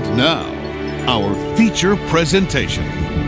And now, our feature presentation.